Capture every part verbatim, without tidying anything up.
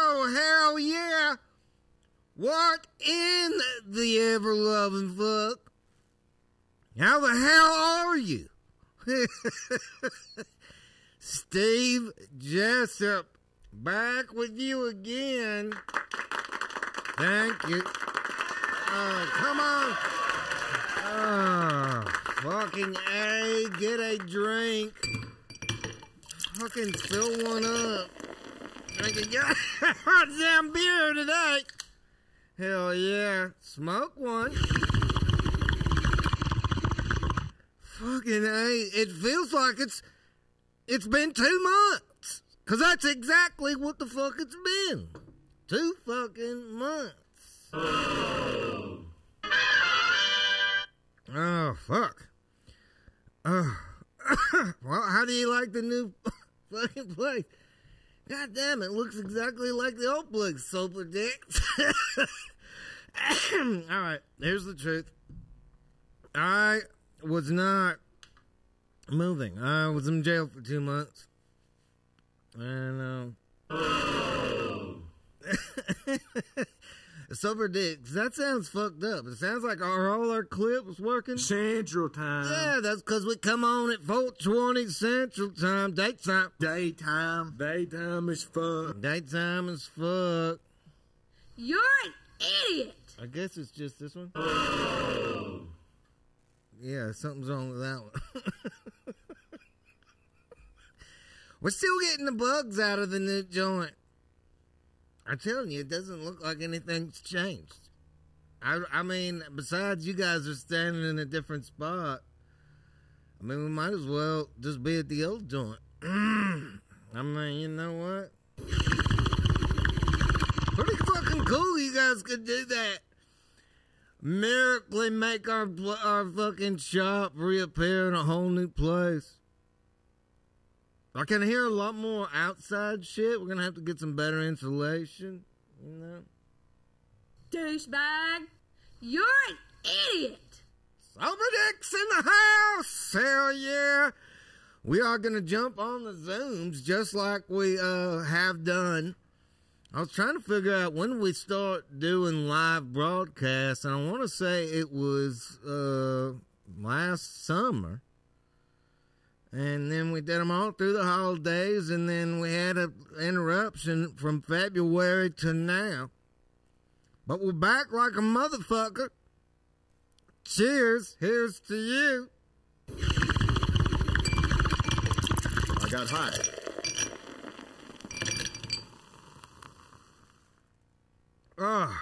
Oh, hell yeah. What in the ever-loving fuck? How the hell are you? Steve Jessup, back with you again. Thank you. Oh, come on. Oh, fucking A, get a drink. Fucking fill one up. Drinking goddamn beer today. Hell yeah. Smoke one. Fucking A. It feels like it's it's been two months. Because that's exactly what the fuck it's been. Two fucking months. Oh, oh fuck. Oh. Well, how do you like the new fucking place? God damn, it looks exactly like the old place, sober dicks. Alright, here's the truth. I was not moving. I was in jail for two months. And, uh... Oh. Sober dicks, that sounds fucked up. It sounds like our, all our clips working Central Time. Yeah, that's because we come on at four twenty Central Time. Daytime. Daytime. Daytime is fuck. Daytime is fuck. You're an idiot. I guess it's just this one. Oh. Yeah, something's wrong with that one. We're still getting the bugs out of the new joint. I'm telling you, it doesn't look like anything's changed. I, I mean, besides you guys are standing in a different spot. I mean, we might as well just be at the old joint. Mm. I mean, you know what? Pretty fucking cool you guys could do that. Miraculously make our, our fucking shop reappear in a whole new place. I can hear a lot more outside shit. We're going to have to get some better insulation. You know? Douchebag, you're an idiot. Sober dicks in the house. Hell yeah. We are going to jump on the Zooms just like we uh, have done. I was trying to figure out when we start doing live broadcasts, and I want to say it was uh, last summer. And then we did them all through the holidays, and then we had an interruption from February to now. But we're back like a motherfucker. Cheers. Here's to you. I got high. Oh,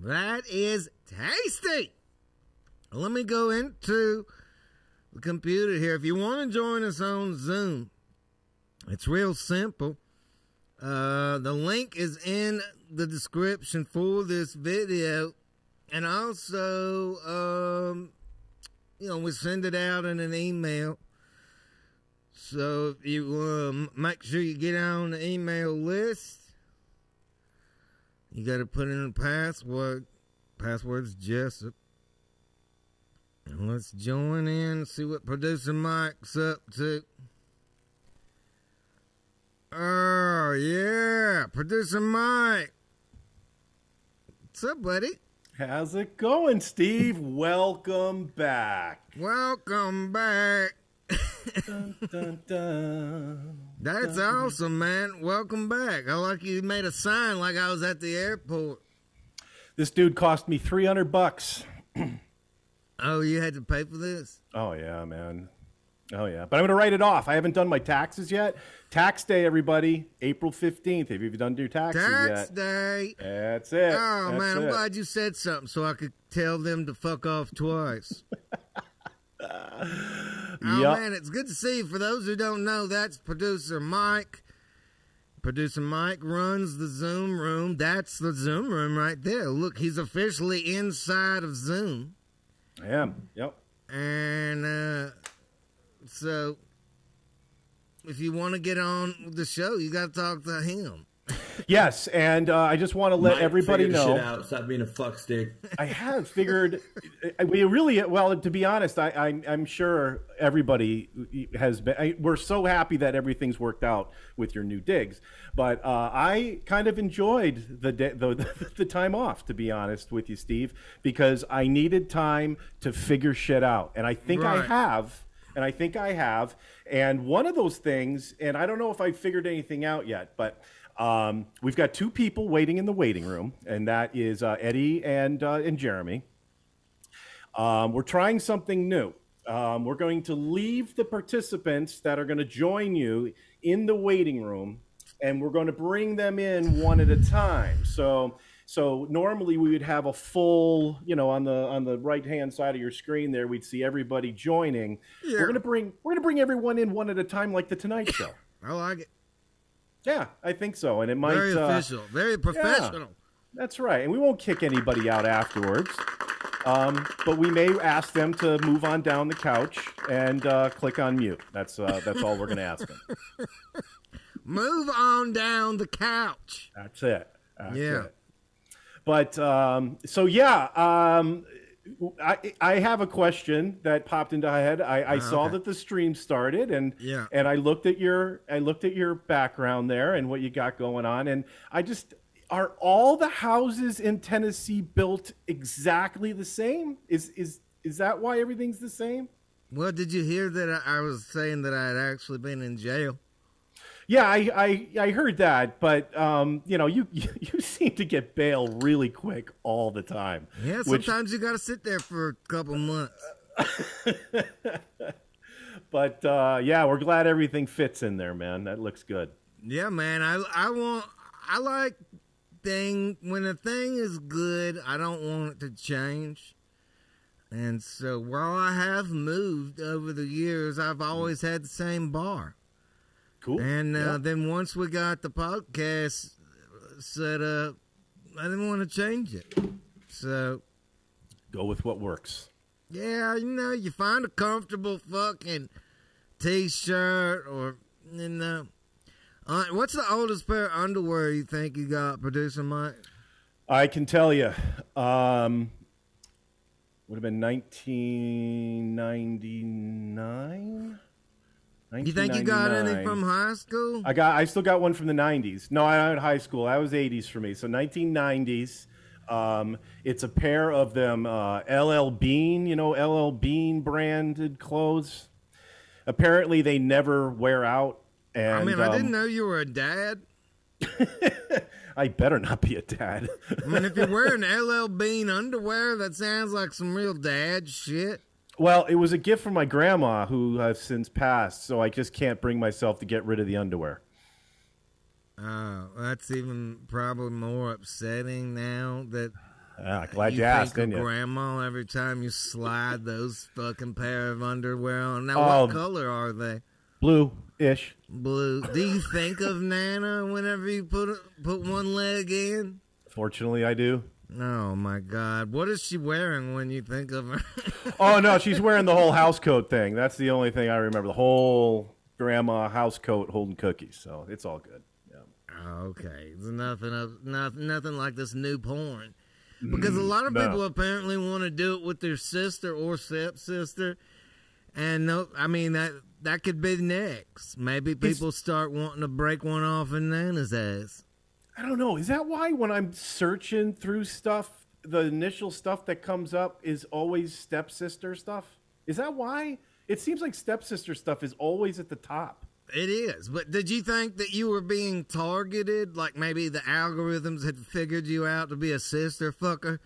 that is tasty. Let me go into... the computer here. If you want to join us on Zoom, it's real simple. Uh, the link is in the description for this video, and also, um, you know, we send it out in an email. So if you uh, make sure you get on the email list. You got to put in a password. Password's Jessup. And let's join in, see what Producer Mike's up to. Oh, yeah, Producer Mike. What's up, buddy? How's it going, Steve? Welcome back. Welcome back. Dun, dun, dun. That's dun, awesome, man. Welcome back. I like you made a sign like I was at the airport. This dude cost me three hundred bucks. Oh, you had to pay for this? Oh, yeah, man. Oh, yeah. But I'm going to write it off. I haven't done my taxes yet. Tax day, everybody. April fifteenth. Have you done your taxes Tax yet? Tax day. That's it. Oh, That's man. It. I'm glad you said something so I could tell them to fuck off twice. Oh, yep. Man, it's good to see you. For those who don't know, that's Producer Mike. Producer Mike runs the Zoom room. That's the Zoom room right there. Look, he's officially inside of Zoom. I am, yep. And uh, so if you want to get on the show, you got to talk to him. Yes, and uh, I just want to let Mike everybody know. Shit out, stop being a fuck stick. I have figured. We really well. To be honest, I, I I'm sure everybody has been. I, we're so happy that everything's worked out with your new digs. But uh, I kind of enjoyed the, de the the time off, to be honest with you, Steve, because I needed time to figure shit out, and I think right. I have. And I think I have. And one of those things, and I don't know if I figured anything out yet, but um, we've got two people waiting in the waiting room, and that is uh, Eddie and, uh, and Jeremy. Um, we're trying something new. Um, we're going to leave the participants that are going to join you in the waiting room, and we're going to bring them in one at a time. So... So normally we would have a full, you know, on the on the right-hand side of your screen there, we'd see everybody joining. Yeah. We're gonna bring we're gonna bring everyone in one at a time, like the Tonight Show. I like it. Yeah, I think so, and it might very official, uh, very professional. Yeah, that's right, and we won't kick anybody out afterwards. Um, but we may ask them to move on down the couch and uh, click on mute. That's uh, that's all we're gonna ask them. Move on down the couch. That's it. That's yeah. It. But um, so, yeah, um, I, I have a question that popped into my head. I, I oh, saw okay. that the stream started, and yeah. and I looked at your I looked at your background there and what you got going on. And I just are all the houses in Tennessee built exactly the same? Is is is that why everything's the same? Well, did you hear that I was saying that I had actually been in jail? Yeah, I, I I heard that, but um, you know, you you seem to get bail really quick all the time. Yeah, which... sometimes you got to sit there for a couple months. But uh, yeah, we're glad everything fits in there, man. That looks good. Yeah, man. I I want I like thing when a thing is good. I don't want it to change. And so while I have moved over the years, I've always had the same bar. Cool. And uh, yeah. then once we got the podcast set up, I didn't want to change it. So. Go with what works. Yeah, you know, you find a comfortable fucking T-shirt or, you know. Uh, what's the oldest pair of underwear you think you got, Producer Mike? I can tell you. Um, would have been nineteen ninety-nine? You think you got any from high school? I got. I still got one from the nineties. No, I not in high school. That was eighties for me. So nineteen nineties. Um, it's a pair of them uh, L L Bean, you know, L L Bean branded clothes. Apparently, they never wear out. And, I mean, I um, didn't know you were a dad. I better not be a dad. I mean, if you're wearing L L Bean underwear, that sounds like some real dad shit. Well, it was a gift from my grandma, who has since passed, so I just can't bring myself to get rid of the underwear. Oh, that's even probably more upsetting now that ah, glad you, you asked, think of grandma every time you slide those fucking pair of underwear on. Now, oh, what color are they? Blue-ish. Blue. Do you think of Nana whenever you put put one leg in? Fortunately, I do. Oh, my God. What is she wearing when you think of her? Oh, no, she's wearing the whole house coat thing. That's the only thing I remember. The whole grandma house coat holding cookies. So it's all good. Yeah. Okay. It's nothing, of, not, nothing like this new porn. Because a lot of no. people apparently want to do it with their sister or stepsister. And, no, I mean, that that could be next. Maybe people it's... start wanting to break one off in Nana's ass. I don't know. Is that why when I'm searching through stuff, the initial stuff that comes up is always stepsister stuff? Is that why? It seems like stepsister stuff is always at the top. It is. But did you think that you were being targeted? Like maybe the algorithms had figured you out to be a sister fucker?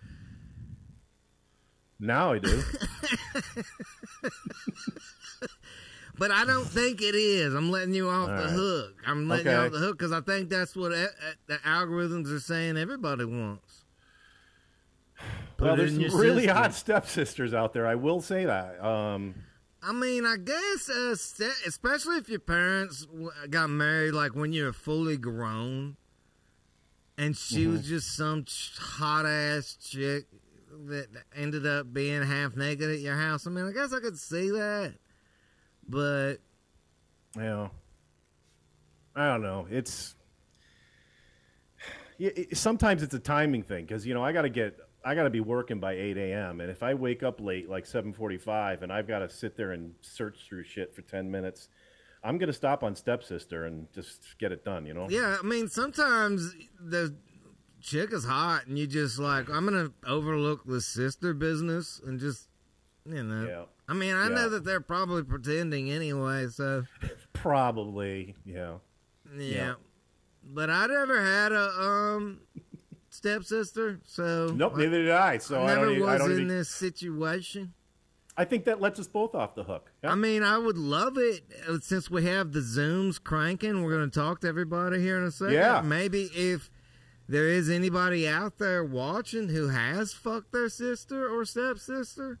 Now I do. But I don't think it is. I'm letting you off all the right. hook. I'm letting okay. you off the hook because I think that's what a, a, the algorithms are saying everybody wants. Put well, there's some really sister. hot stepsisters out there. I will say that. Um, I mean, I guess, uh, especially if your parents got married like when you're fully grown, and she mm-hmm. was just some hot ass chick that ended up being half naked at your house. I mean, I guess I could see that. But, yeah, I don't know. It's it, sometimes it's a timing thing because, you know, I got to get I got to be working by eight a m And if I wake up late, like seven forty-five, and I've got to sit there and search through shit for ten minutes, I'm going to stop on Stepsister and just get it done, you know? Yeah, I mean, sometimes the chick is hot, and you just like, I'm going to overlook the sister business and just, you know. Yeah. I mean, I yeah. know that they're probably pretending anyway, so. Probably, yeah. yeah. Yeah. But I never had a um stepsister, so. Nope, I, neither did I. So I, I never don't was I don't in even... this situation. I think that lets us both off the hook. Yeah. I mean, I would love it since we have the Zooms cranking. We're going to talk to everybody here in a second. Yeah. Maybe if there is anybody out there watching who has fucked their sister or stepsister.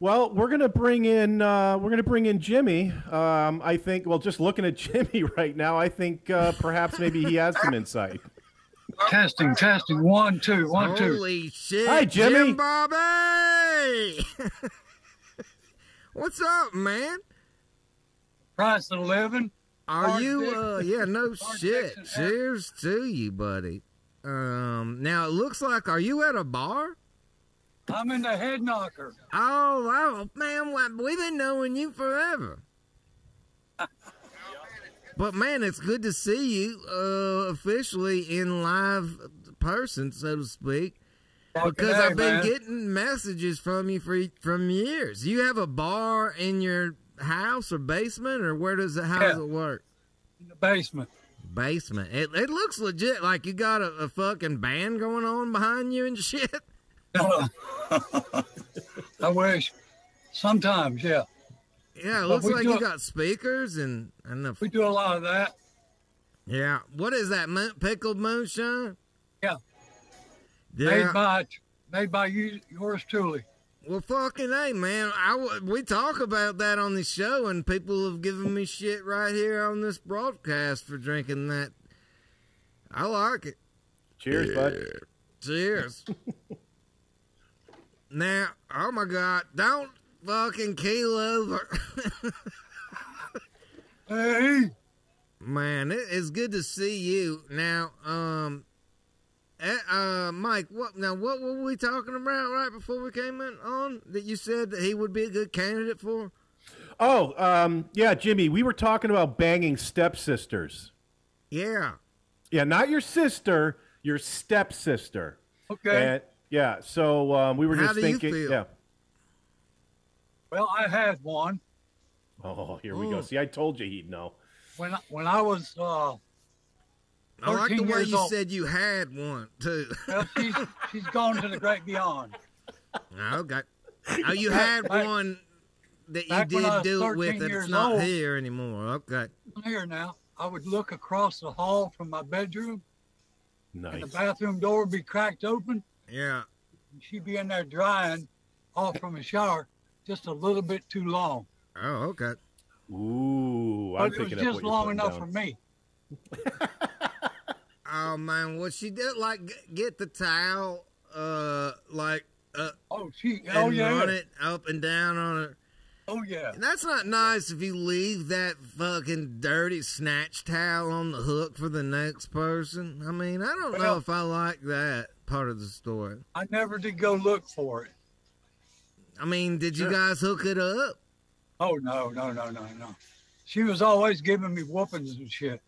Well, we're going to bring in uh, we're going to bring in Jimmy. Um, I think. Well, just looking at Jimmy right now, I think uh, perhaps maybe he has some insight. Testing, testing, one, two, one, Holy two. Holy shit! Hi, Jimmy. Jim Bobby. What's up, man? Price of living. Are Mark you, Dixon. uh, yeah, no Mark shit. Dixon. Cheers to you, buddy. Um, now, it looks like, are you at a bar? I'm in the Head Knocker. Oh, oh man, we've been knowing you forever. But, man, it's good to see you uh, officially in live person, so to speak. Because I've been getting messages from you for from years. You have a bar in your house or basement, or where does it? How does it work? In the basement. Basement. It it looks legit. Like you got a, a fucking band going on behind you and shit. I wish. Sometimes, yeah. Yeah, it looks like you got speakers and and the. We do a lot of that. Yeah. What is that? Pickled moonshine. Yeah. Yeah. Made by, made by you, yours truly. Well, fucking hey, man. I, we talk about that on the show, and people have given me shit right here on this broadcast for drinking that. I like it. Cheers, yeah. bud. Cheers. Now, oh, my God. Don't fucking keel over. Hey. Man, it, it's good to see you. Now, um... Uh, Mike, what now? What were we talking about right before we came in on that you said that he would be a good candidate for? Oh, um, yeah, Jimmy, we were talking about banging stepsisters. Yeah, yeah, not your sister, your stepsister. Okay. And, yeah, so um, we were just How do thinking. You feel? Yeah. Well, I had one. Oh, here we Ooh. go. See, I told you he'd know. When I, when I was. Uh, I like the way you old. said you had one, too. Well, she's, she's gone to the great beyond. Okay. Oh, you had back, one that you did do it with, and it's not old, here anymore. Okay. Here now, I would look across the hall from my bedroom. Nice. And the bathroom door would be cracked open. Yeah. And she'd be in there drying off from a shower just a little bit too long. Oh, okay. Ooh, I'm but picking it was up just what long enough down. for me. Oh man, well she did like get the towel, uh, like uh, oh she, oh and yeah, run it up and down on her. Oh yeah, and that's not nice if you leave that fucking dirty snatch towel on the hook for the next person. I mean, I don't well, know if I like that part of the story. I never did go look for it. I mean, did sure. you guys hook it up? Oh no, no, no, no, no. She was always giving me whoopings and shit.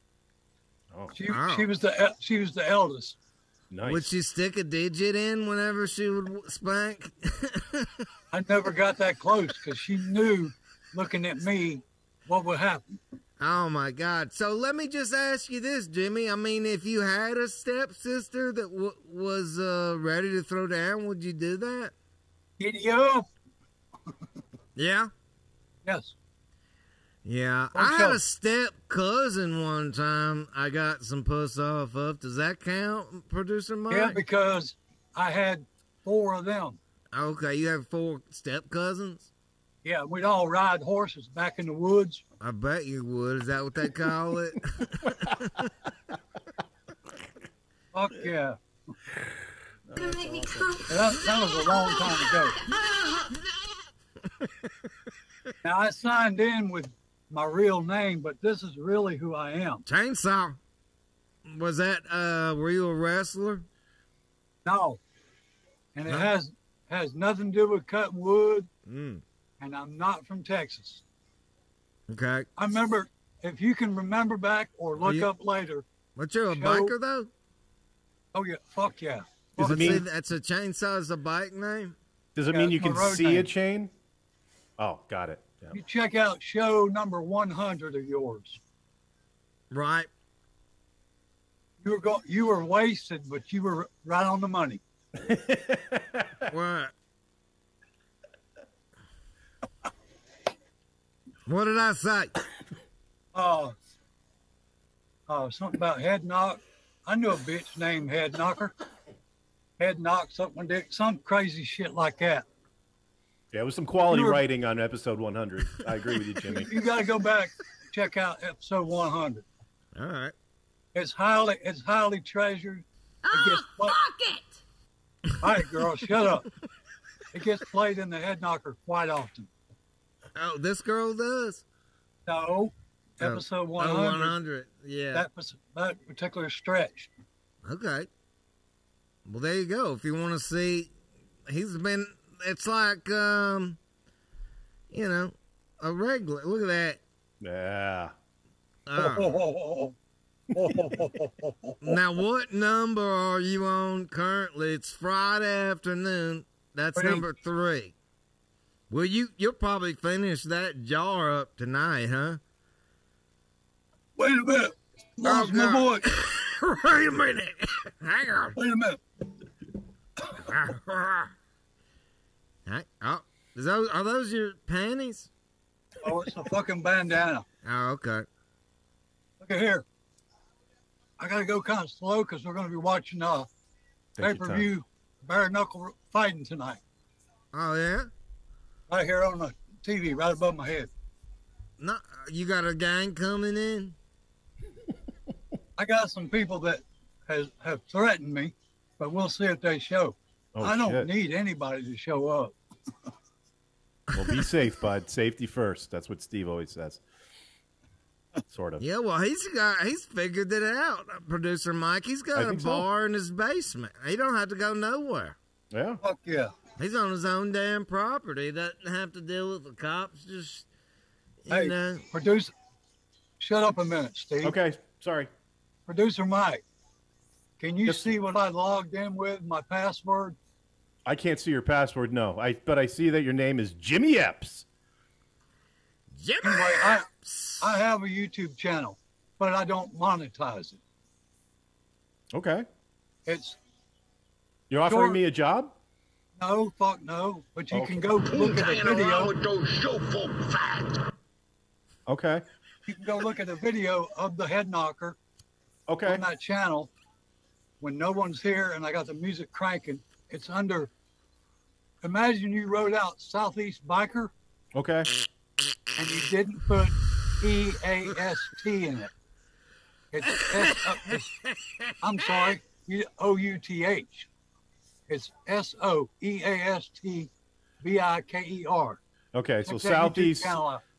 Oh, she, wow. she was the she was the eldest. Nice. Would she stick a digit in whenever she would spank? I never got that close because she knew, looking at me, what would happen. Oh my God! So let me just ask you this, Jimmy. I mean, if you had a stepsister that w was uh, ready to throw down, would you do that? Giddy up. Yeah. Yes. Yeah, I had a step cousin one time I got some puss off of. Does that count, Producer Mike? Yeah, because I had four of them. Okay, you have four step cousins? Yeah, we'd all ride horses back in the woods. I bet you would. Is that what they call it? Fuck yeah. That, that was a long time ago. Now, I signed in with my real name, but this is really who I am. Chainsaw. Was that, uh, were you a wrestler? No. And it huh? has has nothing to do with cutting wood. Mm. And I'm not from Texas. Okay. I remember, if you can remember back or look you, up later. But you're a show, biker, though? Oh, yeah. Fuck yeah. Does it mean that's a chainsaw is a bike name? Does it yeah, mean you can see name. a chain? Oh, got it. Yeah. You check out show number one hundred of yours. Right. You were go you were wasted, but you were right on the money. What? What did I say? Oh, uh, uh, something about head knock. I knew a bitch named Head Knocker. Head knock, something, dick, some crazy shit like that. Yeah, it was some quality were, writing on episode one hundred. I agree with you, Jimmy. You got to go back, check out episode one hundred. All right. It's highly, it's highly treasured. Oh, fuck it! All right, girl, shut up. It gets played in the Head Knocker quite often. Oh, this girl does? No. Episode oh, one hundred. Oh, one hundred, yeah. That, was, that particular stretch. Okay. Well, there you go. If you want to see, he's been, it's like, um, you know, a regular. Look at that. Yeah. Oh. Now, what number are you on currently? It's Friday afternoon. That's three. Number three. Well, you, you'll probably finish that jar up tonight, huh? Wait a minute. Lost my boy. Wait a minute. Hang on. Wait a minute. Oh, is those, are those your panties? Oh, it's a fucking bandana. Oh, okay. Look at here. I got to go kind of slow because we're going to be watching uh, pay-per-view bare-knuckle fighting tonight. Oh, yeah? Right here on the T V, right above my head. No, you got a gang coming in? I got some people that has, have threatened me, but we'll see if they show. Oh, I don't shit. need anybody to show up. Well, be safe, bud. Safety first. That's what Steve always says. Sort of. Yeah, well, he's got he's figured it out, Producer Mike. He's got I a bar so. in his basement. He don't have to go nowhere. Yeah. Fuck yeah. He's on his own damn property. Doesn't have to deal with the cops. Just, you hey, know. Producer, shut up a minute, Steve. Okay, sorry. Producer Mike, can you yes. see what I logged in with, my password? I can't see your password, no. I But I see that your name is Jimmy Epps. Jimmy anyway, Epps! I, I have a YouTube channel, but I don't monetize it. Okay. It's. You're offering short, me a job? No, fuck no. But you okay. can go look at a video. With okay. You can go look at a video of the Head Knocker. Okay. On that channel, when no one's here and I got the music cranking, it's under. Imagine you wrote out Southeast Biker. Okay. And you didn't put E A S T in it. It's S. It's, I'm sorry. O U T H. It's S O E A S T B I K E R. Okay, so Southeast.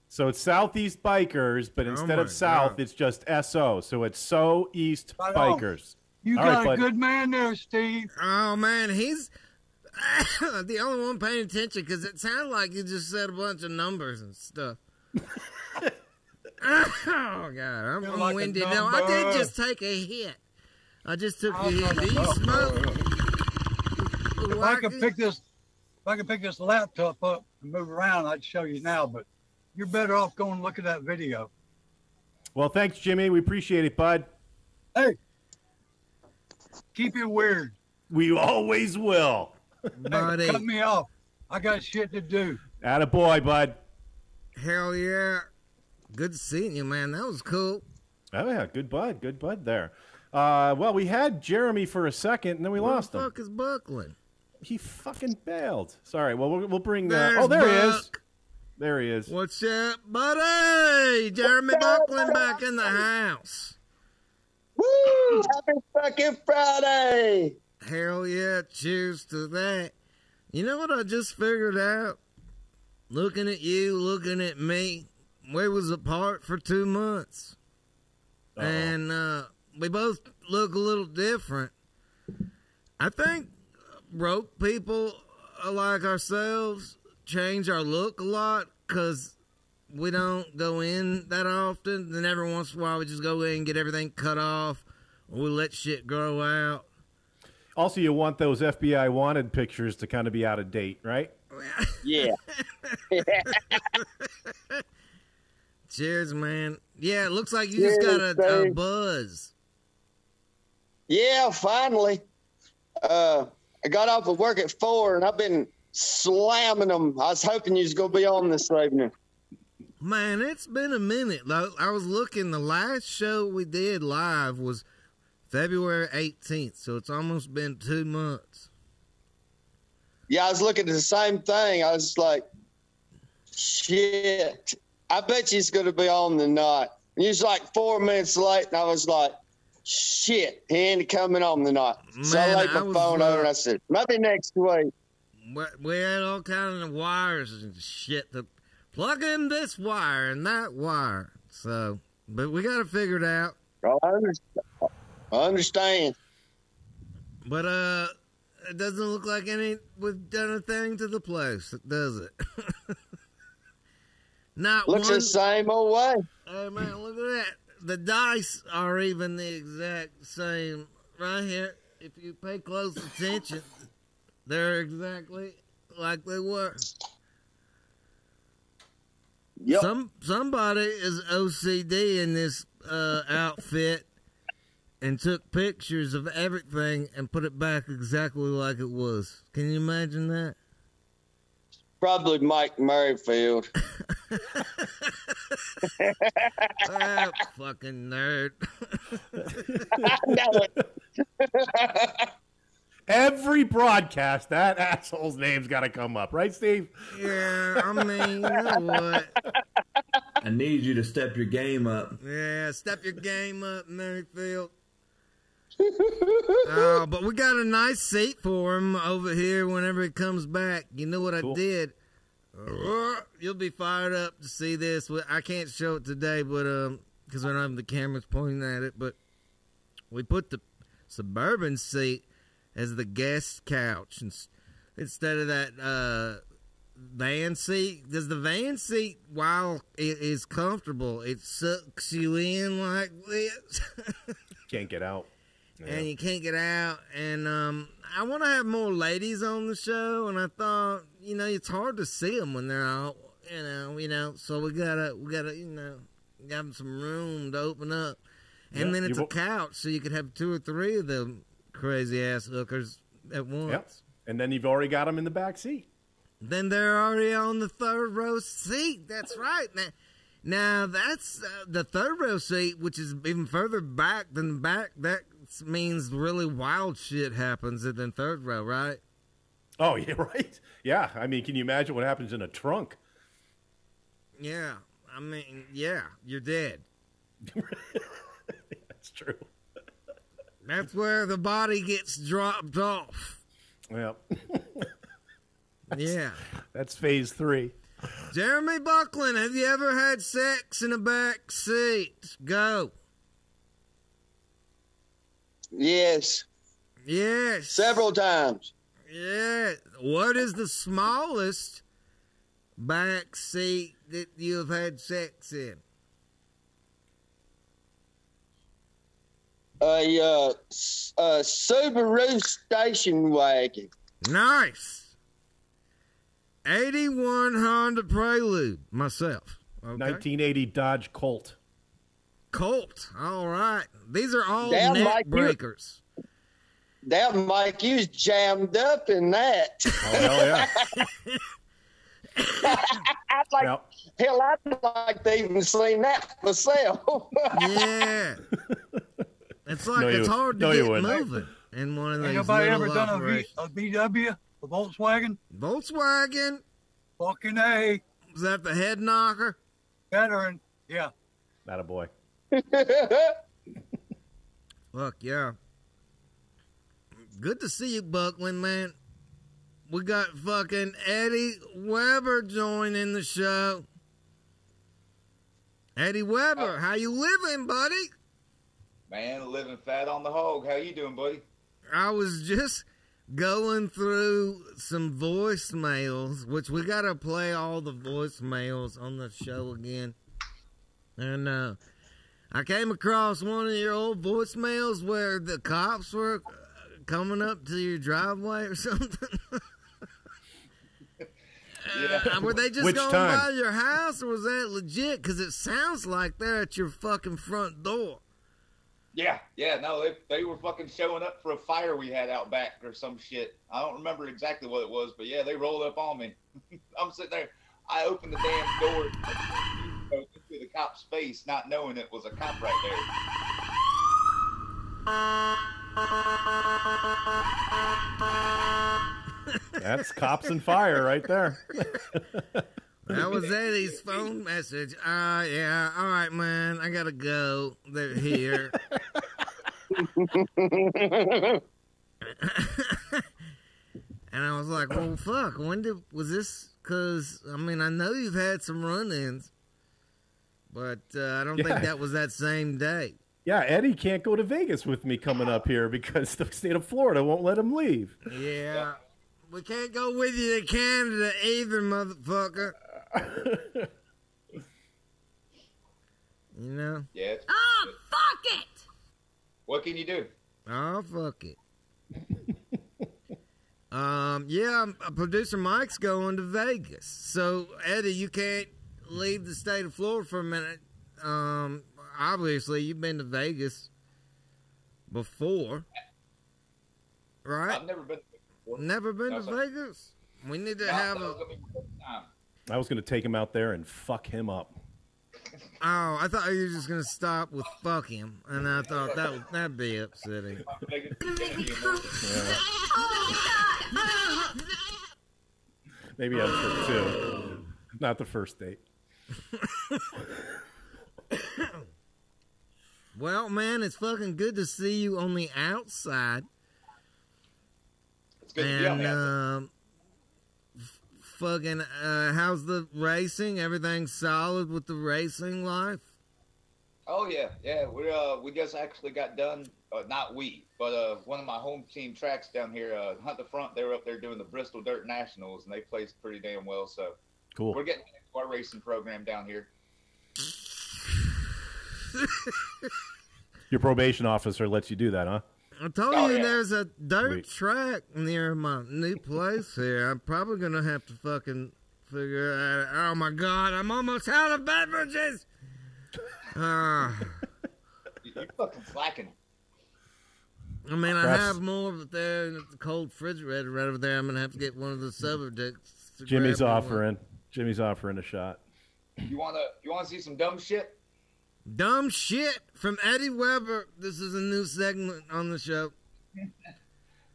So it's Southeast Bikers, but instead oh of South, God. it's just S O. So it's So East right Bikers. On. You All got right, a buddy. good man there, Steve. Oh, man, he's the only one paying attention because it sounded like you just said a bunch of numbers and stuff. Oh, God, I'm, I'm like windy. No, I did just take a hit. I just took a hit. Do you smoke? If I, could pick this, if I could pick this laptop up and move around, I'd show you now, but you're better off going and look at that video. Well, thanks, Jimmy. We appreciate it, bud. Hey, keep it weird. We always will. Buddy. Hey, cut me off. I got shit to do. Attaboy, bud. Hell yeah. Good seeing you, man. That was cool. Oh, yeah. Good bud. Good bud there. Uh, well, we had Jeremy for a second, and then we Where lost him. Where the fuck him. is Bucklin? He fucking bailed. Sorry. Well, we'll, we'll bring the... There's oh, there Buck. he is. There he is. What's up, buddy? Jeremy Bucklin back in the house. Woo! Happy fucking Friday! Hell yeah, cheers to that. You know what I just figured out? Looking at you, looking at me, we was apart for two months. Uh-huh. And uh, we both look a little different. I think broke people like ourselves change our look a lot because we don't go in that often. Then every once in a while we just go in and get everything cut off, or we let shit grow out. Also, you want those F B I wanted pictures to kind of be out of date, right? Yeah. Cheers, man. Yeah, it looks like you Cheers, just got a, a buzz. Yeah, finally. Uh, I got off of work at four, and I've been slamming them. I was hoping you was going to be on this evening. Man, it's been a minute. I was looking. The last show we did live was February eighteenth, so it's almost been two months. Yeah, I was looking at the same thing. I was like, shit, I bet you he's going to be on tonight. And he was like four minutes late, and I was like, shit, he ain't coming on tonight. Man, so I laid my I phone like, over, and I said, maybe next week. We had all kinds of wires and shit to plug in this wire and that wire. So, but we got to figure it out. I understand. I understand. But, uh, it doesn't look like any we've done a thing to the place, does it? Not Looks one, the same old way. Oh, man, look at that. The dice are even the exact same. Right here, if you pay close attention, they're exactly like they were. Yep. Some, somebody is O C D in this uh, outfit and took pictures of everything and put it back exactly like it was. Can you imagine that? Probably Mike Merrifield. That fucking nerd. I know it. Every broadcast, that asshole's name's got to come up. Right, Steve? Yeah, I mean, you know what? I need you to step your game up. Yeah, step your game up, Merrifield. Oh, but we got a nice seat for him over here whenever he comes back. You know what cool. I did? Uh, you'll be fired up to see this. I can't show it today, but um, because I don't have the cameras pointing at it. But we put the Suburban seat as the guest couch and instead of that uh van seat. Does the van seat, while it is comfortable, it sucks you in like this. Can't get out. Yeah. And you can't get out. And um, I want to have more ladies on the show. And I thought, you know, it's hard to see them when they're out, you know, you know. So we gotta, we gotta, you know, give them some room to open up. And yeah, then it's a couch, so you could have two or three of them crazy ass hookers at once. Yep. And then you've already got them in the back seat. Then they're already on the third row seat. That's right, man. Now that's uh, the third row seat, which is even further back than the back. That means really wild shit happens in the third row, right? Oh, yeah, right. Yeah, I mean, can you imagine what happens in a trunk? Yeah, I mean, yeah, you're dead. That's true. That's where the body gets dropped off. Well, that's, yeah. That's phase three. Jeremy Bucklin, have you ever had sex in a back seat? Go. Yes. Yes. Several times. Yeah. What is the smallest back seat that you have had sex in? A uh, a Subaru station wagon. Nice. eighty-one Honda Prelude. Myself. Okay. nineteen eighty Dodge Colt. Colt. All right. These are all that neck Mike breakers. You, that Mike, you was jammed up in that. Oh, hell yeah. I'd like, well, hell, I'd like to even seen that myself. Yeah. It's like no, it's you, hard to no, get moving in one of these. Ain't nobody ever done a, B, a B W, a Volkswagen? Volkswagen. Fucking A. Was that the head knocker? Veteran. Yeah. That a boy. Fuck yeah. Good to see you, Bucklin, man. We got fucking Eddie Weber joining the show. Eddie Weber, uh, how you living, buddy? Man, living fat on the hog. How you doing, buddy? I was just going through some voicemails, which we got to play all the voicemails on the show again. And uh, I came across one of your old voicemails where the cops were coming up to your driveway or something. Yeah. Uh, were they just Which going time? by your house, or was that legit? Because it sounds like they're at your fucking front door. Yeah, yeah, no, they, they were fucking showing up for a fire we had out back or some shit. I don't remember exactly what it was, but yeah, they rolled up on me. I'm sitting there. I opened the damn door into the cop's face, not knowing it was a cop right there. That's cops and fire right there. That was Eddie's phone message. Uh, yeah, all right, man, I gotta go. They're here. And I was like, well, fuck, when did, was this, because, I mean, I know you've had some run-ins, but uh, I don't yeah. think that was that same day. Yeah, Eddie can't go to Vegas with me coming up here because the state of Florida won't let him leave. Yeah, yeah. We can't go with you to Canada either, motherfucker. You know? Yeah. Oh, fuck it! What can you do? Oh, fuck it. um, yeah, Producer Mike's going to Vegas. So, Eddie, you can't leave the state of Florida for a minute. Um, obviously, you've been to Vegas before, right? I've never been to Vegas before. Never been no, to sorry. Vegas? We need to no, have no, a... I was going to take him out there and fuck him up. Oh, I thought you were just going to stop with fuck him. And I thought that would, that'd be upsetting. Yeah. Maybe I'm sure too. Not the first date. Well, man, it's fucking good to see you on the outside. It's good and, to be on the outside. Uh, Fucking, uh, how's the racing? Everything solid with the racing life? Oh, yeah, yeah. We uh, we just actually got done, uh, not we, but uh, one of my home team tracks down here, uh, Hunt the Front, they were up there doing the Bristol Dirt Nationals, and they placed pretty damn well, so. Cool. We're getting into our racing program down here. Your probation officer lets you do that, huh? I told oh, you yeah. there's a dirt Wait. track near my new place here. I'm probably going to have to fucking figure out. Oh, my God. I'm almost out of beverages. Uh, You're fucking slacking. I mean, I Perhaps. have more, but they're in the cold refrigerator right over there. I'm going to have to get one of the subjects. Jimmy's offering. One. Jimmy's offering a shot. You want to you wanna see some dumb shit? Dumb shit from Eddie Weber. This is a new segment on the show.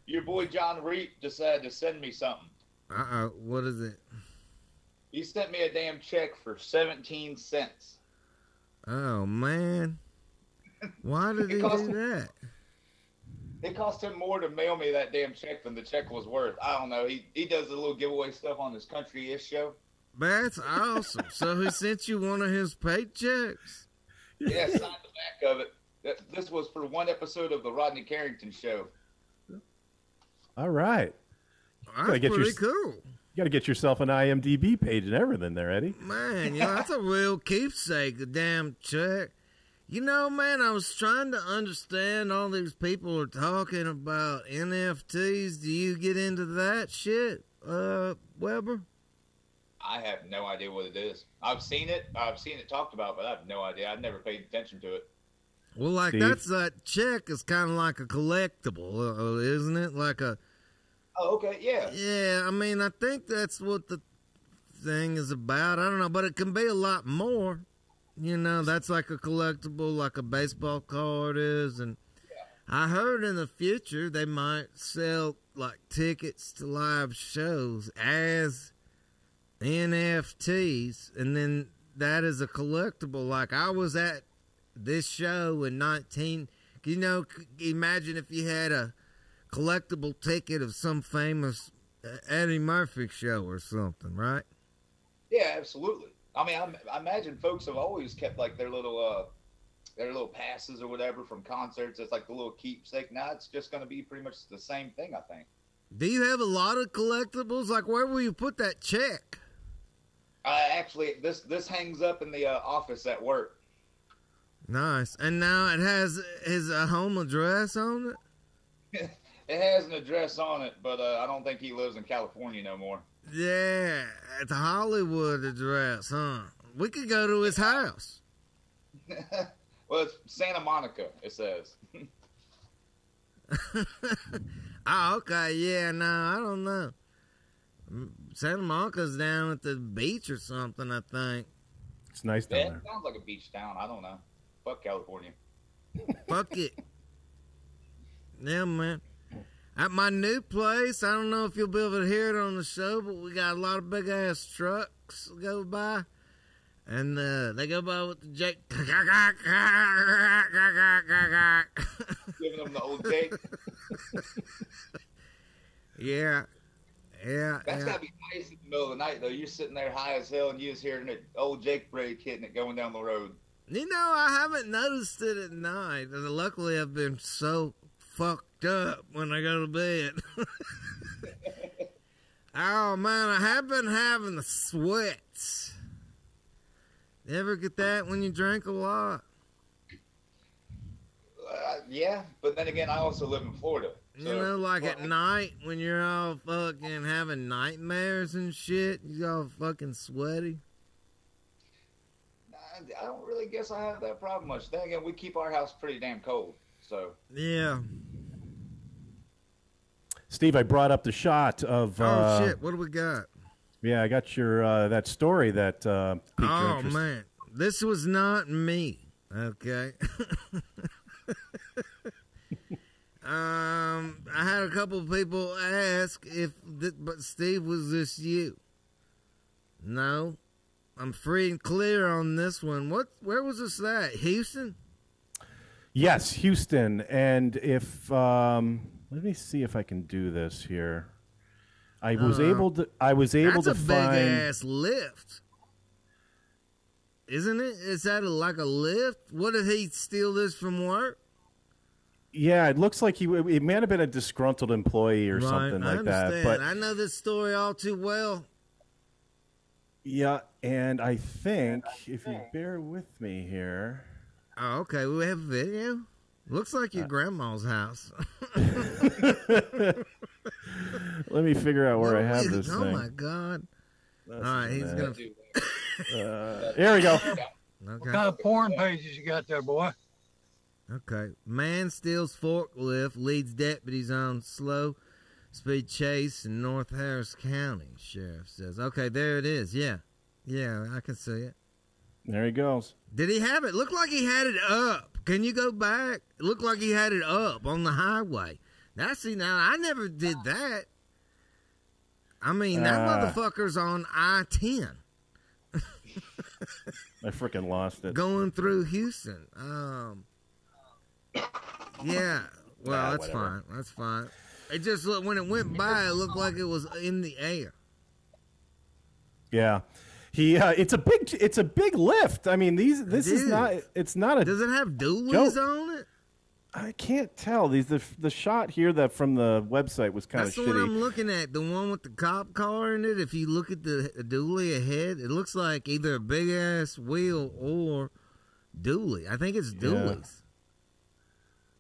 Your boy John Reed decided to send me something. Uh-oh. What is it? He sent me a damn check for seventeen cents. Oh, man. Why did he do him, that? It cost him more to mail me that damn check than the check was worth. I don't know. He, he does a little giveaway stuff on his country-ish show. That's awesome. So he sent you one of his paychecks. Yeah, signed the back of it. That, this was for one episode of the Rodney Carrington Show. All right. That's pretty your, cool. You got to get yourself an I M D B page and everything there, Eddie. Man, you know, that's a real keepsake, the damn check. You know, man, I was trying to understand all these people are talking about N F Ts. Do you get into that shit, uh, Weber? I have no idea what it is. I've seen it. I've seen it talked about, but I have no idea. I've never paid attention to it. Well, like Steve? that's a check is kind of like a collectible, uh, isn't it? Like a. Oh, okay. Yeah. Yeah. I mean, I think that's what the thing is about. I don't know, but it can be a lot more. You know, that's like a collectible, like a baseball card is. And yeah. I heard in the future they might sell like tickets to live shows as N F Ts, and then that is a collectible. Like I was at this show in nineteen, you know, imagine if you had a collectible ticket of some famous Eddie Murphy show or something, right? Yeah, absolutely. I mean, I, I imagine folks have always kept like their little uh their little passes or whatever from concerts. It's like the little keepsake. Now it's just going to be pretty much the same thing, I think. Do you have a lot of collectibles? Like, where will you put that check? Uh, actually, this this hangs up in the uh, office at work. Nice. And now it has his uh, home address on it? It has an address on it, but uh, I don't think he lives in California no more. Yeah, it's a Hollywood address, huh? We could go to his house. Well, it's Santa Monica, it says. Oh, okay, yeah, no, I don't know. Santa Monica's down at the beach or something, I think. It's nice down yeah, there. It sounds like a beach town, I don't know. Fuck California. Fuck it. Yeah, man. At my new place, I don't know if you'll be able to hear it on the show, but we got a lot of big-ass trucks that go by. And uh, they go by with the Jake. Giving them the old Jake. Yeah. Yeah. That's yeah. got to be nice in the middle of the night, though. You're sitting there high as hell, and you're just hearing that old Jake brake hitting it going down the road. You know, I haven't noticed it at night. Luckily, I've been so fucked up when I go to bed. Oh, man, I have been having the sweats. You ever get that when you drink a lot? Uh, yeah, but then again, I also live in Florida. So. You know, like well, at night when you're all fucking having nightmares and shit, you all fucking sweaty. I don't really guess I have that problem much. Then again, we keep our house pretty damn cold, so. Yeah. Steve, I brought up the shot of. Oh uh, shit! What do we got? Yeah, I got your uh, that story that. Uh, piqued oh your interest. Man, this was not me. Okay. um, I had a couple of people ask if, th but Steve, was this you? No. I'm free and clear on this one. What? Where was this at? Houston? Yes, Houston. And if um, let me see if I can do this here. I was uh, able to. I was able to find. That's a big ass lift, isn't it? Is that a, like a lift? What did he steal this from work? Yeah, it looks like he. It might have been a disgruntled employee or right, something I like understand. that. But I know this story all too well. Yeah, and I think if you bear with me here. Oh, okay. We have a video. Looks like your uh, grandma's house. Let me figure out where no, I have this oh thing. Oh my god! That's All right, he's bad. gonna. uh, here we go. Okay. What kind of porn pages you got there, boy? Okay. Man steals forklift, leads deputies on slow speed chase in North Harris County, sheriff says. Okay, there it is. Yeah. Yeah, I can see it. There he goes. Did he have it? Looked like he had it up. Can you go back? It looked like he had it up on the highway. Now, see, now, I never did that. I mean, that uh, motherfucker's on I ten. I freaking lost it. Going through Houston. Um, yeah. Well, nah, that's whatever. fine. That's fine. It just looked, when it went by, it looked like it was in the air. Yeah, he. Uh, it's a big. It's a big lift. I mean, these. This it is. is not. It's not a. Does it have dualies on it? I can't tell. These the the shot here that from the website was kind of shitty. That's the one I'm looking at. The one with the cop car in it. If you look at the dually ahead, it looks like either a big ass wheel or dually. I think it's dualies.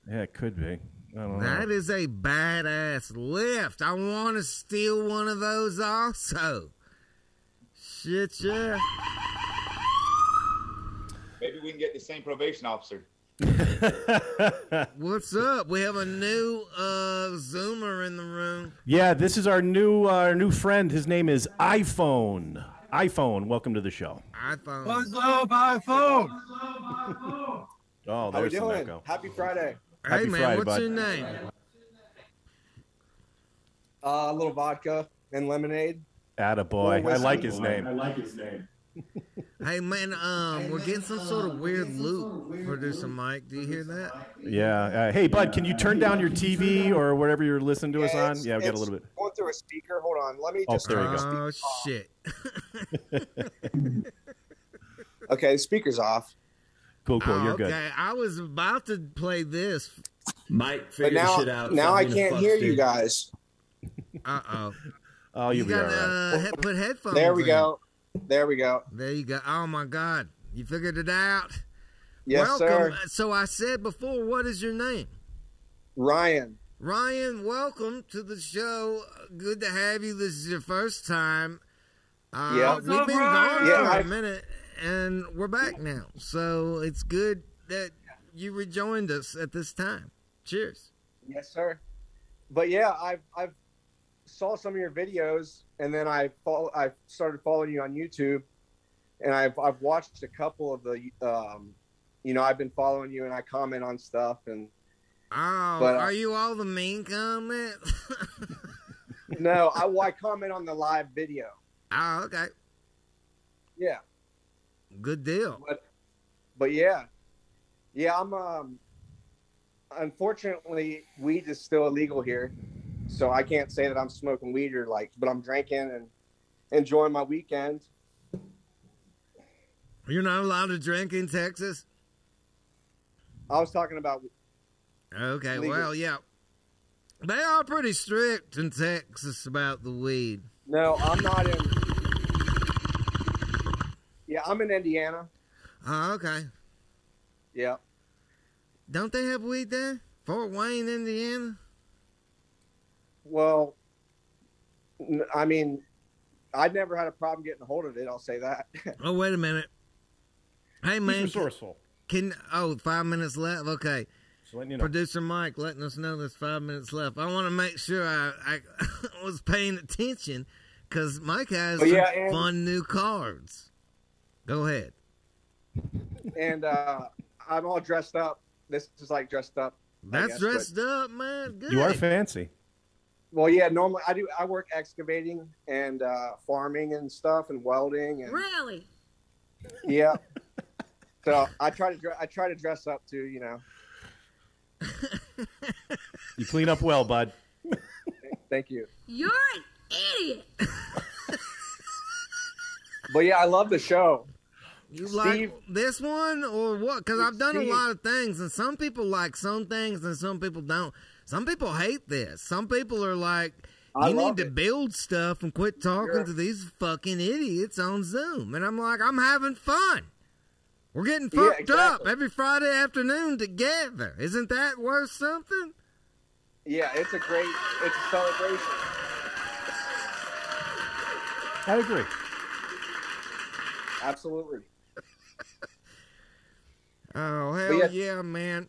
Yeah, yeah it could be. That is a badass lift. I want to steal one of those also. Shit, yeah. Maybe we can get the same probation officer. What's up? We have a new uh, Zoomer in the room. Yeah, this is our new uh, our new friend. His name is iPhone. iPhone, welcome to the show. iPhone. What's up, iPhone? Oh, there's some echo. Happy Friday. Happy hey man, Friday, what's bud. your name? Uh, a little vodka and lemonade. Attaboy. I like his name. I like his name. Hey man, um, we're getting some sort of weird loop. Producer Mike, do you hear that? Yeah. Uh, hey bud, can you turn down your T V or whatever you're listening to yeah, us on? Yeah, we got a little bit. Going through a speaker. Hold on. Let me just. Oh, there you go. Oh shit. Okay, the speaker's off. Cool, cool. Oh, you're okay. Good. I was about to play this. Mike figure shit out. Now I can't hear you guys. Uh-oh. Oh, you'll be all right. Uh, put headphones There we in. go. There we go. There you go. Oh, my God. You figured it out. Yes, welcome. Sir. So I said before, what is your name? Ryan. Ryan, welcome to the show. Good to have you. This is your first time. Uh, yeah. We've been gone yeah, for I... a minute, and we're back now. So it's good that you rejoined us at this time. Cheers. Yes, sir. But yeah, I've I've saw some of your videos, and then I follow, I started following you on YouTube, and I've I've watched a couple of the um, you know, I've been following you, and I comment on stuff, and oh, but, uh, are you all the mean comment? No, I I comment on the live video. Oh, okay. Yeah. Good deal. But, but yeah. Yeah, I'm, um, unfortunately, weed is still illegal here, so I can't say that I'm smoking weed or like, but I'm drinking and enjoying my weekend. You're not allowed to drink in Texas? I was talking about Okay, legal. Well, yeah. They are pretty strict in Texas about the weed. No, I'm not in. Yeah, I'm in Indiana. Oh, okay. Yeah. Don't they have weed there? Fort Wayne, Indiana? Well, I mean, I've never had a problem getting a hold of it, I'll say that. Oh, wait a minute. Hey, man. He's resourceful. Can, oh, five minutes left? Okay. You know. Producer Mike letting us know there's five minutes left. I want to make sure I, I was paying attention because Mike has oh, yeah, some and, fun new cards. Go ahead. And uh, I'm all dressed up. This is like dressed up. That's guess, dressed but... up, man. Good. You are fancy. Well, yeah. Normally, I do. I work excavating and uh, farming and stuff and welding. And... Really? Yeah. So I try to I try to dress up too, you know. You clean up well, bud. Thank you. You're an idiot. But yeah, I love the show. You Steve, like this one or what? Because I've done Steve. a lot of things, and some people like some things, and some people don't. Some people hate this. Some people are like, you I need to it. build stuff and quit talking sure. to these fucking idiots on Zoom. And I'm like, I'm having fun. We're getting fucked yeah, exactly. up every Friday afternoon together. Isn't that worth something? Yeah, it's a great, it's a celebration. I agree. Absolutely. Oh, hell yeah. yeah, man.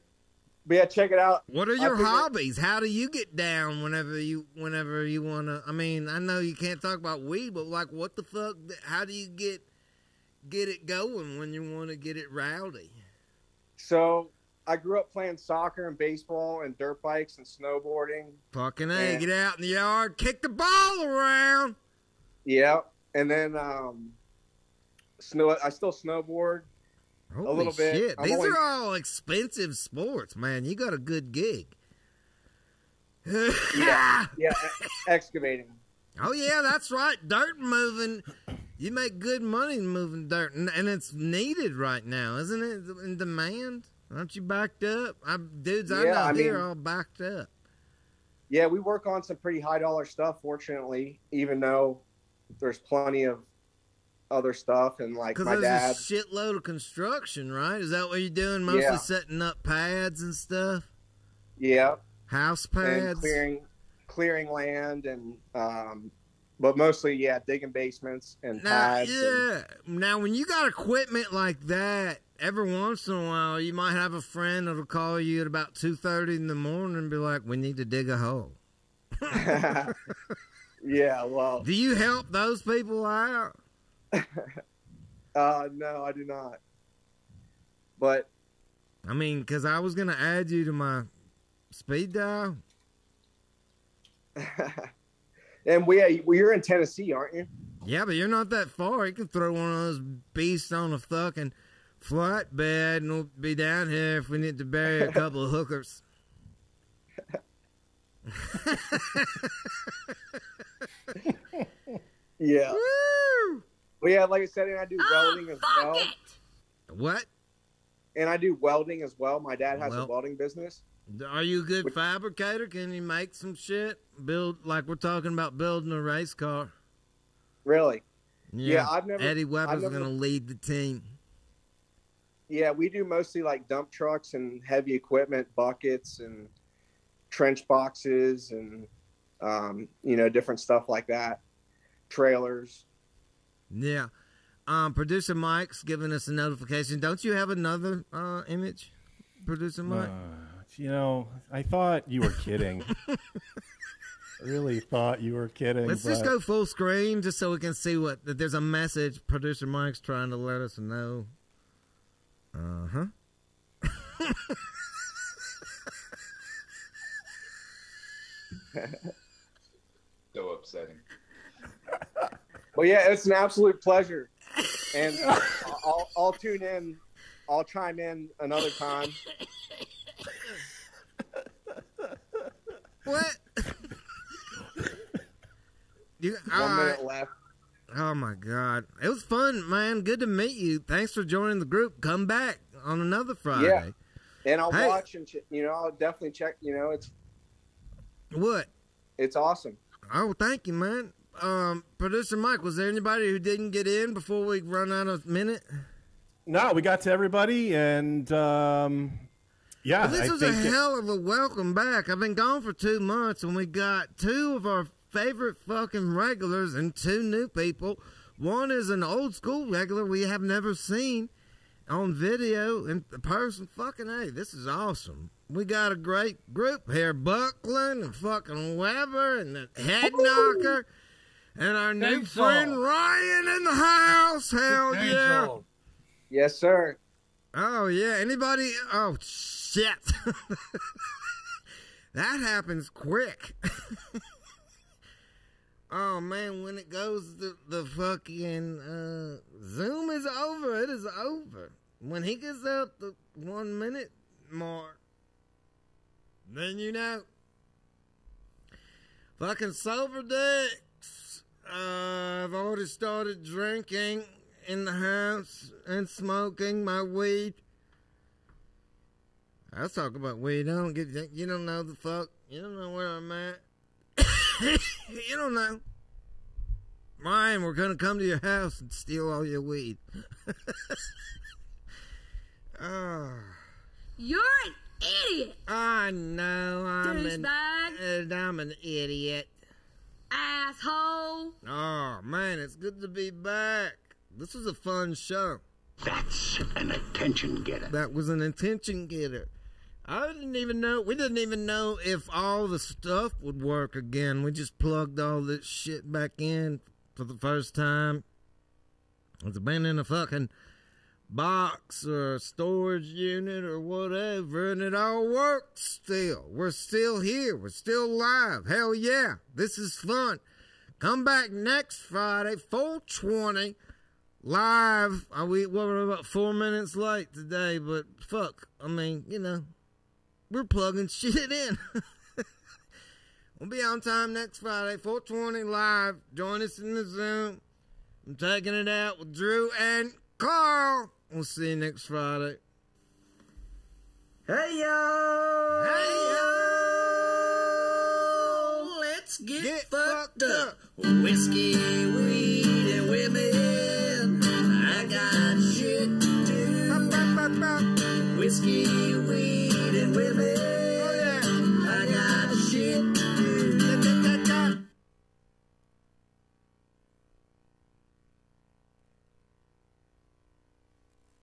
But yeah, check it out. What are your hobbies? How do you get down whenever you whenever you want to? I mean, I know you can't talk about weed, but like what the fuck? How do you get... get it going when you want to get it rowdy? So I grew up playing soccer and baseball and dirt bikes and snowboarding. Fucking A, get out in the yard, kick the ball around. Yeah. And then um snow I still snowboard Holy a little shit. bit. I'm These only... are all expensive sports, man. You got a good gig. Yeah. Yeah. Excavating. Oh yeah, that's right. Dirt moving. You make good money moving dirt, and, and it's needed right now, isn't it? In demand, aren't you backed up? I, dudes, yeah, I know I they're mean, all backed up. Yeah, we work on some pretty high dollar stuff, fortunately, even though there's plenty of other stuff and like my dad. Because there's a shitload of construction, right? Is that what you're doing? Mostly yeah. setting up pads and stuff. Yeah. House pads. And clearing, clearing land and. Um, But mostly, yeah, digging basements and pads. Yeah. And... Now, when you got equipment like that, every once in a while, you might have a friend that'll call you at about two thirty in the morning and be like, we need to dig a hole. Yeah, well. Do you help those people out? uh, no, I do not. But. I mean, because I was going to add you to my speed dial. And we, well, you're in Tennessee, aren't you? Yeah, but you're not that far. You can throw one of those beasts on a fucking flatbed, and we'll be down here if we need to bury a couple of hookers. Yeah. Woo! Well, yeah, like I said, I do oh, welding as fuck well. It. What? And I do welding as well. My dad has well, a welding business. Are you a good Which, fabricator? Can you make some shit? Build, like we're talking about building a race car. Really? Yeah. yeah I've never. Eddie Weber's going to lead the team. Yeah, we do mostly like dump trucks and heavy equipment, buckets and trench boxes and, um, you know, different stuff like that. Trailers. Yeah. Um, Producer Mike's giving us a notification. Don't you have another uh, image, Producer Mike? Uh, you know, I thought you were kidding. I really thought you were kidding. Let's but... just go full screen just so we can see what, that there's a message Producer Mike's trying to let us know. Uh-huh. So upsetting. Well, yeah, it's an absolute pleasure. And I'll, I'll tune in. I'll chime in another time. What? You, One uh, minute left. Oh, my God. It was fun, man. Good to meet you. Thanks for joining the group. Come back on another Friday. Yeah. And I'll hey. watch and, you know, I'll definitely check. You know, it's. What? It's awesome. Oh, thank you, man. Um, Producer Mike, was there anybody who didn't get in before we run out of a minute? No, we got to everybody, and um, yeah, well, this I was think a hell of a welcome back. I've been gone for two months, and we got two of our favorite fucking regulars and two new people. One is an old school regular we have never seen on video in person. Fucking hey, this is awesome. We got a great group here: Bucklin and fucking Weber and the Head Knocker. And our new Thanks friend all. Ryan in the house. Hell Thanks yeah. All. Yes, sir. Oh, yeah. Anybody? Oh, shit. That happens quick. Oh, man. When it goes, the, the fucking uh, Zoom is over. It is over. When he gets up the one minute mark, then you know. Fucking sober dick. Uh, I've already started drinking in the house and smoking my weed. I talk about weed. I don't get you don't know the fuck. You don't know where I'm at. You don't know. Ryan, we're gonna come to your house and steal all your weed. Oh. You're an idiot. I know. I'm an, uh, I'm an idiot. Asshole. Oh, man, it's good to be back. This was a fun show. That's an attention getter. That was an attention getter. I didn't even know. We didn't even know if all the stuff would work again. We just plugged all this shit back in for the first time. It's been in a fucking box or a storage unit or whatever, and it all worked still. We're still here. We're still live. Hell yeah. This is fun. Come back next Friday, four twenty, live. Are we, well, we're about four minutes late today, but fuck. I mean, you know, we're plugging shit in. We'll be on time next Friday, four twenty, live. Join us in the Zoom. I'm taking it out with Drew and Carl. We'll see you next Friday. Hey, yo! Hey, yo! Let's get, get fucked, fucked up. up. Whiskey, weed, and women. I got shit to do. Whiskey, weed, and women.